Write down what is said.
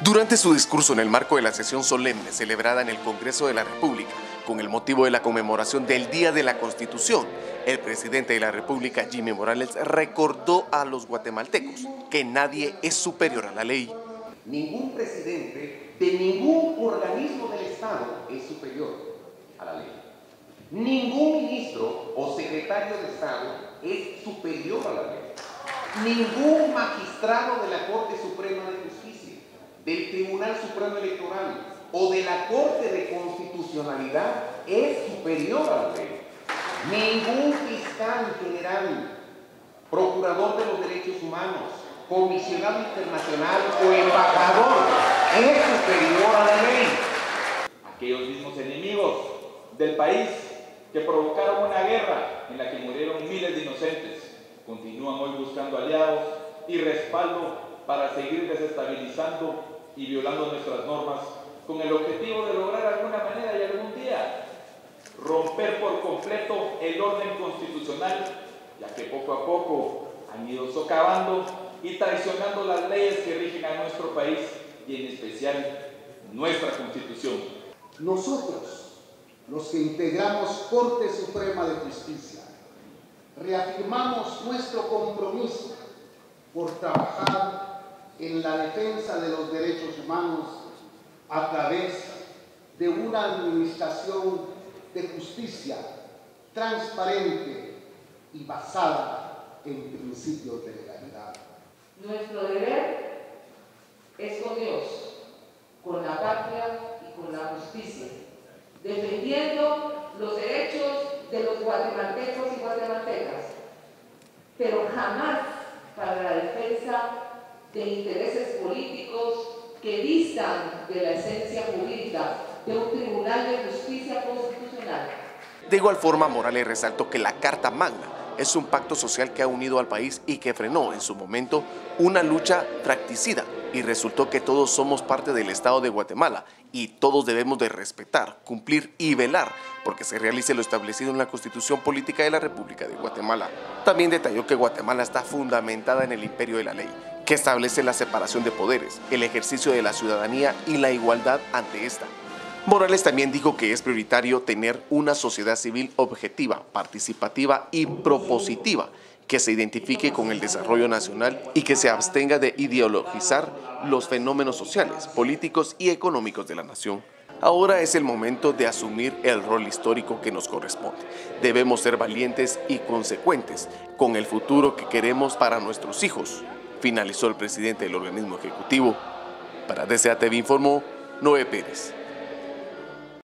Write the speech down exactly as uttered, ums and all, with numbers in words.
Durante su discurso en el marco de la sesión solemne celebrada en el Congreso de la República, con el motivo de la conmemoración del Día de la Constitución, el presidente de la República, Jimmy Morales, recordó a los guatemaltecos que nadie es superior a la ley. Ningún presidente de ningún organismo del Estado es superior a la ley. Ningún ministro o secretario de Estado es superior a la ley. Ningún magistrado de la Corte Suprema de Justicia, del Tribunal Supremo Electoral o de la Corte de Constitucionalidad es superior a la ley. Ningún fiscal general, procurador de los derechos humanos, comisionado internacional o embajador es superior a la ley. Aquellos mismos enemigos del país que provocaron una guerra en la que murieron miles de inocentes continúan hoy buscando aliados y respaldo para seguir desestabilizando y violando nuestras normas con el objetivo de lograr de alguna manera y algún día romper por completo el orden constitucional, ya que poco a poco han ido socavando y traicionando las leyes que rigen a nuestro país y en especial nuestra Constitución. Nosotros, los que integramos Corte Suprema de Justicia, reafirmamos nuestro compromiso por trabajar en la defensa de los derechos humanos a través de una administración de justicia transparente y basada en principios de legalidad. Nuestro deber es con Dios, con la patria y con la justicia, defendiendo los derechos de los guatemaltecos y guatemaltecas, pero jamás para la defensa de intereses políticos que distan de la esencia jurídica de un tribunal de justicia constitucional. De igual forma, Morales resaltó que la Carta Magna es un pacto social que ha unido al país y que frenó en su momento una lucha fratricida y resultó que todos somos parte del Estado de Guatemala y todos debemos de respetar, cumplir y velar porque se realice lo establecido en la Constitución Política de la República de Guatemala. También detalló que Guatemala está fundamentada en el imperio de la ley, que establece la separación de poderes, el ejercicio de la ciudadanía y la igualdad ante esta. Morales también dijo que es prioritario tener una sociedad civil objetiva, participativa y propositiva, que se identifique con el desarrollo nacional y que se abstenga de ideologizar los fenómenos sociales, políticos y económicos de la nación. Ahora es el momento de asumir el rol histórico que nos corresponde. Debemos ser valientes y consecuentes con el futuro que queremos para nuestros hijos, finalizó el presidente del organismo ejecutivo. Para D C A T V informó Noé Pérez.